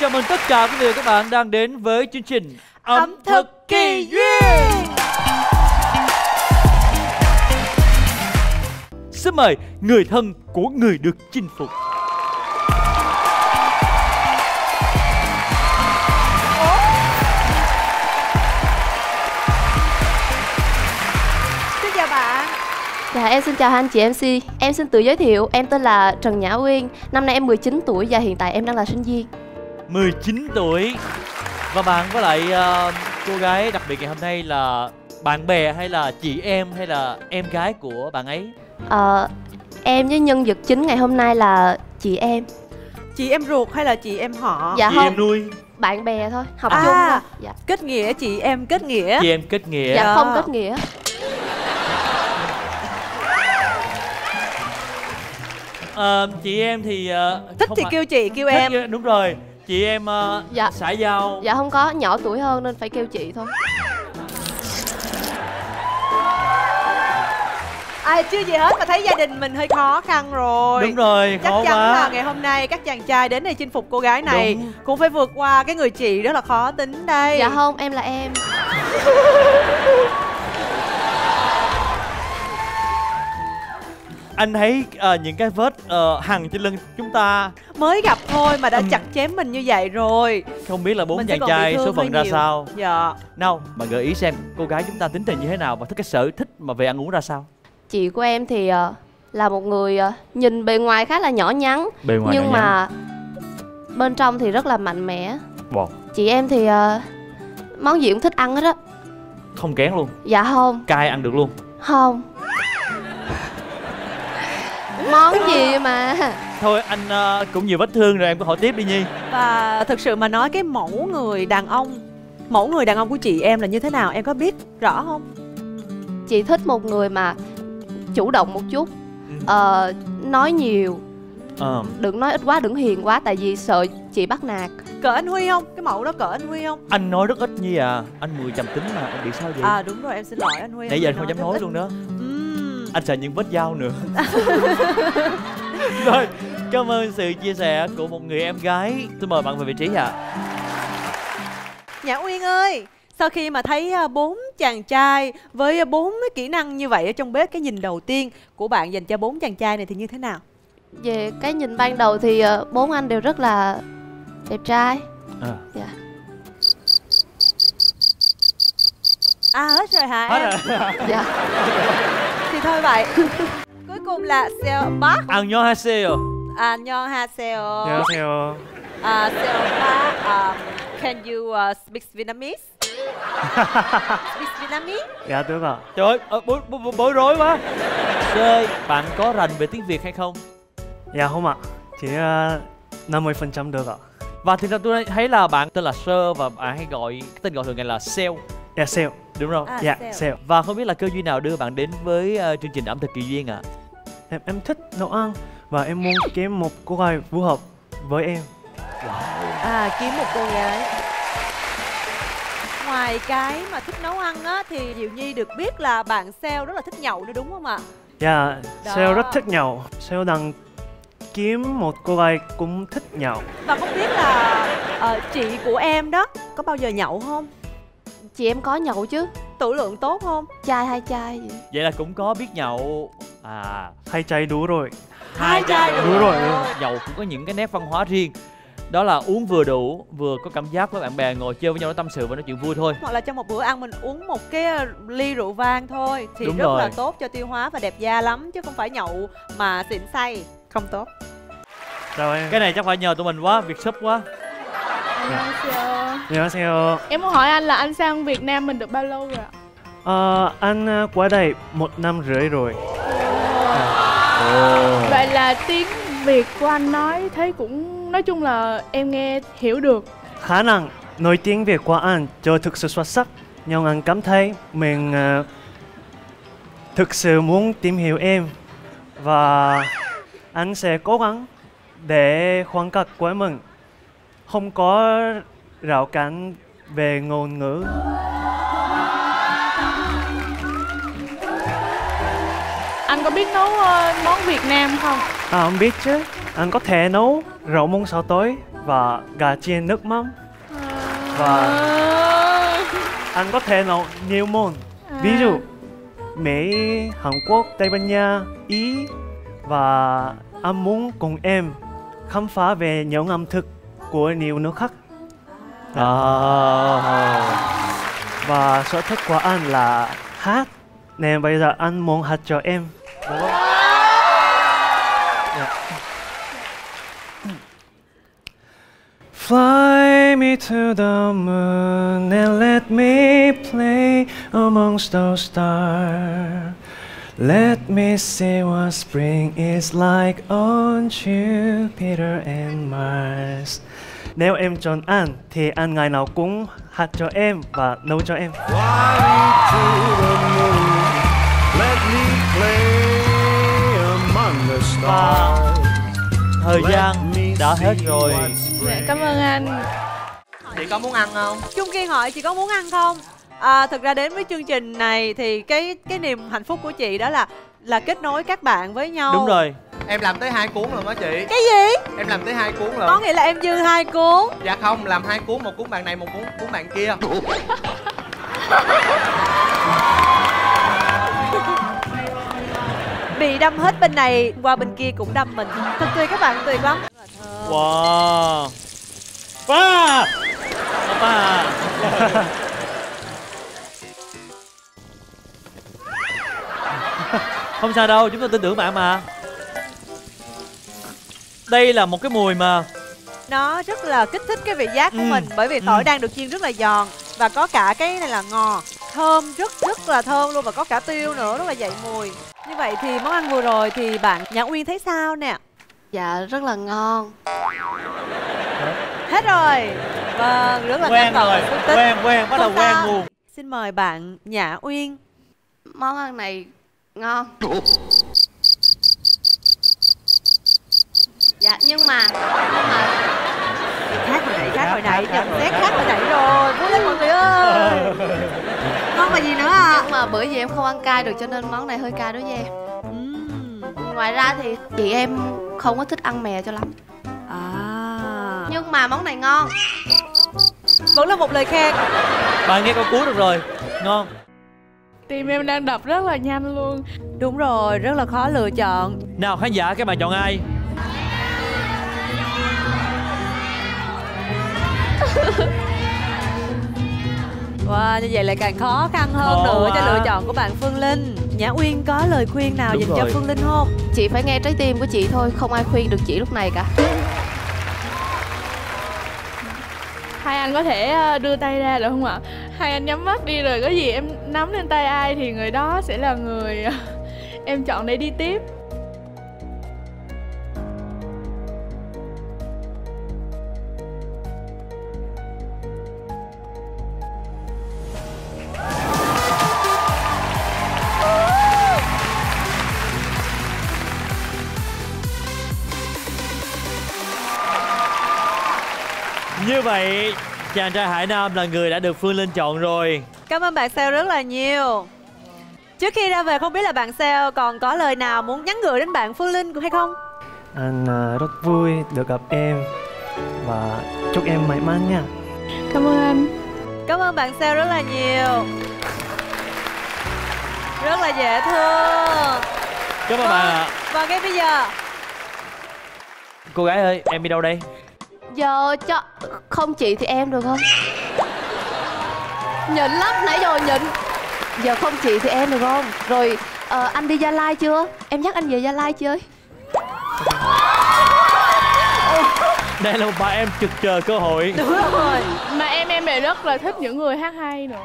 chào mừng tất cả quý vị và các bạn đang đến với chương trình Ẩm Thực Kỳ Duyên. Xin mời người thân của người được chinh phục. Dạ, em xin chào hai anh chị MC. Em xin tự giới thiệu, em tên là Trần Nhã Uyên. Năm nay em 19 tuổi và hiện tại em đang là sinh viên. 19 tuổi. Và bạn với lại cô gái đặc biệt ngày hôm nay là bạn bè hay là chị em hay là em gái của bạn ấy? Em với nhân vật chính ngày hôm nay là chị em. Chị em ruột hay là chị em họ? Dạ, chị không, em nuôi. Bạn bè thôi, học chung thôi. Dạ. Kết nghĩa, chị em kết nghĩa. Chị em kết nghĩa. Dạ, không kết nghĩa. Chị em thì thích thì kêu chị, kêu em. Đúng rồi, chị em dạ. Xã giao. Dạ không có, nhỏ tuổi hơn nên phải kêu chị thôi. Ai chưa gì hết mà thấy gia đình mình hơi khó khăn rồi. Đúng rồi, khó quá. Chắc chắn là ngày hôm nay các chàng trai đến đây chinh phục cô gái này. Đúng. Cũng phải vượt qua cái người chị rất là khó tính đây. Dạ không, em là em. Anh thấy những cái vết hằn trên lưng chúng ta mới gặp thôi mà đã chặt chém mình như vậy rồi. Không biết là bốn chàng trai số phận ra sao. Dạ. Nào, mà gợi ý xem cô gái chúng ta tính tình như thế nào và thích cái sở thích mà về ăn uống ra sao. Chị của em thì là một người nhìn bề ngoài khá là nhỏ nhắn, nhưng mà bên trong thì rất là mạnh mẽ. Wow. Chị em thì món gì cũng thích ăn hết á. Không kén luôn. Dạ không. Cay ăn được luôn. Không. Món gì mà. Thôi anh cũng nhiều vết thương rồi, em cứ hỏi tiếp đi Nhi. Và thực sự mà nói, cái mẫu người đàn ông của chị em là như thế nào, em có biết rõ không? Chị thích một người mà chủ động một chút, nói nhiều, đừng nói ít quá, đừng hiền quá, tại vì sợ chị bắt nạt. Cỡ anh Huy không? Cái mẫu đó cỡ anh Huy không? Anh nói rất ít Nhi à, anh 10 trầm tính mà, anh bị sao vậy? À đúng rồi, em xin lỗi anh Huy. Nãy giờ anh không dám nói luôn đó. Anh sợ những vết dao nữa. Rồi, cảm ơn sự chia sẻ của một người em gái. Tôi mời bạn về vị trí ạ. Nhã Uyên ơi, sau khi mà thấy bốn chàng trai với bốn cái kỹ năng như vậy ở trong bếp, cái nhìn đầu tiên của bạn dành cho bốn chàng trai này thì như thế nào? Về cái nhìn ban đầu thì bốn anh đều rất là đẹp trai. Dạ. À hết rồi hả em? Hết rồi. Dạ. Thì thôi vậy. Cuối cùng là Seo Park. 안녕하세요. 안녕하세요. 안녕하세요. Seo Park, can you speak Vietnamese? Speak Vietnamese? Dạ được ạ. Trời ơi, bối rối quá. Seo, bạn có rành về tiếng Việt hay không? Dạ không ạ. Chỉ 50% được ạ. Và thực ra tôi thấy là bạn tên là Seo và bạn hay gọi tên gọi thường ngày là Seo. Dạ Seo. Đúng rồi. Dạ Seo. Và không biết là cơ duyên nào đưa bạn đến với chương trình Ẩm Thực Kỳ Duyên ạ? Em thích nấu ăn và em muốn kiếm một cô gái phù hợp với em. À, kiếm một cô gái. Ngoài cái mà thích nấu ăn á, thì Diệu Nhi được biết là bạn Seo rất là thích nhậu nữa đúng không ạ? Dạ, Seo rất thích nhậu. Seo đang kiếm một cô gái cũng thích nhậu. Và không biết là chị của em đó có bao giờ nhậu không? Chị em có nhậu chứ. Tửu lượng tốt không? Chai hai chai vậy. Vậy là cũng có biết nhậu. À, hai chai đủ rồi. Hai chai đủ rồi. Nhậu cũng có những cái nét văn hóa riêng. Đó là uống vừa đủ, vừa có cảm giác với bạn bè, ngồi chơi với nhau, tâm sự và nói chuyện vui thôi. Hoặc là trong một bữa ăn mình uống một cái ly rượu vang thôi. Thì đúng rất rồi. Là tốt cho tiêu hóa và đẹp da lắm. Chứ không phải nhậu mà xỉn say không tốt. Chào em. Cái này chắc phải nhờ tụi mình quá, việc sắp quá. 안녕하세요. Em muốn hỏi anh là anh sang Việt Nam mình được bao lâu rồi ạ? Anh qua đây 1 năm rưỡi rồi. Vậy là tiếng Việt của anh nói thấy cũng nói chung là em nghe hiểu được. Khả năng nói tiếng Việt của anh cho thực sự xuất sắc, nhưng anh cảm thấy mình thực sự muốn tìm hiểu em và anh sẽ cố gắng để khoảng cách của mình không có rào cản về ngôn ngữ. Anh có biết nấu món Việt Nam không? À, không biết chứ. Anh có thể nấu rau muống xào tỏi và gà chiên nước mắm. Và anh có thể nấu nhiều món, ví dụ Mỹ, Hàn Quốc, Tây Ban Nha, Ý. Và anh muốn cùng em khám phá về những ẩm thực của nhiều nước khác. Và sở thích của anh là hát, nên bây giờ anh muốn hát cho em. Fly me to the moon and let me play amongst those stars. Let me see what spring is like on Jupiter and Mars. Nếu em chọn anh thì anh ngày nào cũng hát cho em và nấu cho em. Fly me to the moon, let me play among the stars. Thời gian đã hết rồi. Cảm ơn anh. Chị có muốn ăn không? Chung Kiên hỏi chị có muốn ăn không? Thực ra đến với chương trình này thì cái niềm hạnh phúc của chị đó là kết nối các bạn với nhau. Đúng rồi. Em làm tới 2 cuốn rồi đó chị. Cái gì? Em làm tới 2 cuốn rồi. Có nghĩa là em dư 2 cuốn. Dạ không, làm 2 cuốn, một cuốn bạn này, một cuốn bạn kia. Bị đâm hết bên này qua bên kia cũng đâm mình. Thật tuyệt các bạn, tuyệt lắm. Wow. Ba. Ba. Không sao đâu, chúng tôi tin tưởng bạn mà. Đây là một cái mùi mà nó rất là kích thích cái vị giác của mình. Bởi vì tỏi đang được chiên rất là giòn. Và có cả cái này là ngò. Thơm, rất là thơm luôn. Và có cả tiêu nữa, rất là dậy mùi. Như vậy thì món ăn vừa rồi thì bạn Nhã Uyên thấy sao nè? Dạ, rất là ngon. Hết rồi. Vâng, rất là quen rồi. Quen, bắt đầu quen luôn. Xin mời bạn Nhã Uyên. Món ăn này ngon. Dạ, nhưng mà khác hồi nãy, nhận xét khác hồi nãy rồi. Phương Linh mọi người ơi. Ngon mà gì nữa à? Nhưng mà bởi vì em không ăn cay được cho nên món này hơi cay đối với em. Ngoài ra thì chị em không có thích ăn mè cho lắm. Nhưng mà món này ngon. Vẫn là một lời khen. Bạn nghe câu cuối được rồi. Ngon. Tim em đang đập rất là nhanh luôn. Đúng rồi, rất là khó lựa chọn. Nào khán giả, các bạn chọn ai? Wow, như vậy lại càng khó khăn hơn nữa cho lựa chọn của bạn Phương Linh. Nhã Uyên có lời khuyên nào dành cho Phương Linh không? Chị phải nghe trái tim của chị thôi, không ai khuyên được chị lúc này cả. Hai anh có thể đưa tay ra được không ạ? Hai anh nhắm mắt đi rồi có gì em nắm lên tay ai thì người đó sẽ là người em chọn để đi tiếp. Như vậy, chàng trai Hải Nam là người đã được Phương Linh chọn rồi. Cảm ơn bạn Seo rất là nhiều. Trước khi ra về, không biết là bạn Seo còn có lời nào muốn nhắn gửi đến bạn Phương Linh hay không? Anh rất vui được gặp em và chúc em may mắn nha. Cảm ơn anh. Cảm ơn bạn Seo rất là nhiều. Rất là dễ thương. Cảm ơn bạn ạ. Và ngay bây giờ. Cô gái ơi, em đi đâu đây? Giờ cho không chị thì em được không? Nhịn lắm nãy giờ nhịn. Giờ không chị thì em được không? Rồi anh đi Gia Lai chưa? Em dắt anh về Gia Lai chơi. Đây là một bà em trực chờ cơ hội. Đúng rồi. Mà em này rất là thích những người hát hay nữa.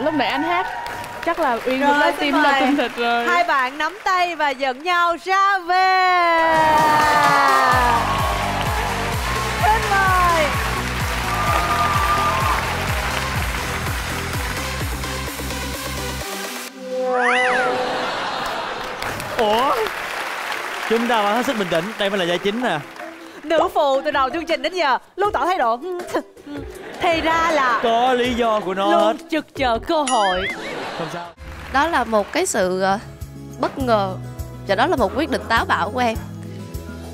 Lúc nãy anh hát chắc là Uyên cũng đã tìm ra công thịt rồi. Hai bạn nắm tay và dẫn nhau ra về. Ủa? Chúng ta phải hết sức bình tĩnh, đây mới là giải chính nè. Nữ phụ từ đầu chương trình đến giờ luôn tỏ thái độ. Thì ra là có lý do của nó. Luôn trực chờ cơ hội. Không sao. Đó là một cái sự bất ngờ. Và đó là một quyết định táo bạo của em.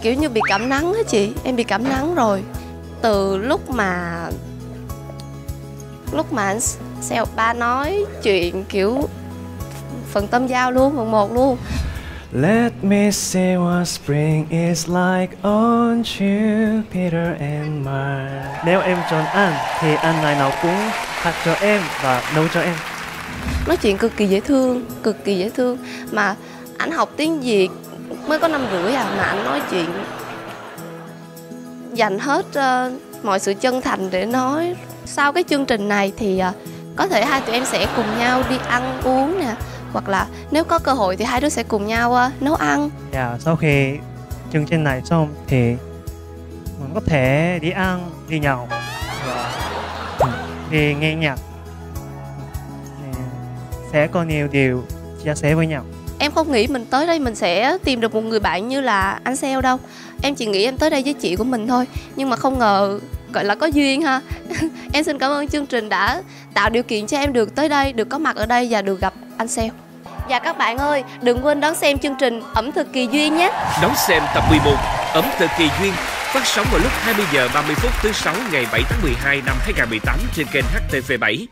Kiểu như bị cảm nắng á chị. Em bị cảm nắng rồi. từ lúc mà anh Seo ba nói chuyện kiểu phần tâm giao luôn, phần một luôn. Let me say what spring is like on you, Peter and Mark. Nếu em chọn anh thì anh ngày nào cũng hát cho em và nấu cho em. Nói chuyện cực kỳ dễ thương. Mà anh học tiếng Việt mới có 5 rưỡi à, mà anh nói chuyện dành hết mọi sự chân thành để nói. Sau cái chương trình này thì có thể hai tụi em sẽ cùng nhau đi ăn uống nè, hoặc là nếu có cơ hội thì hai đứa sẽ cùng nhau nấu ăn. Dạ, sau khi chương trình này xong thì mình có thể đi ăn, đi nhậu, đi nghe nhạc. Sẽ có nhiều điều chia sẻ với nhau. Em không nghĩ mình tới đây mình sẽ tìm được một người bạn như là anh Seo đâu. Em chỉ nghĩ em tới đây với chị của mình thôi. Nhưng mà không ngờ gọi là có duyên ha. Em xin cảm ơn chương trình đã tạo điều kiện cho em được tới đây, được có mặt ở đây và được gặp anh Seo. Và các bạn ơi, đừng quên đón xem chương trình Ẩm Thực Kỳ Duyên nhé. Đón xem tập 11 Ẩm Thực Kỳ Duyên phát sóng vào lúc 20h30 phút thứ 6 ngày 7 tháng 12 năm 2018 trên kênh HTV7.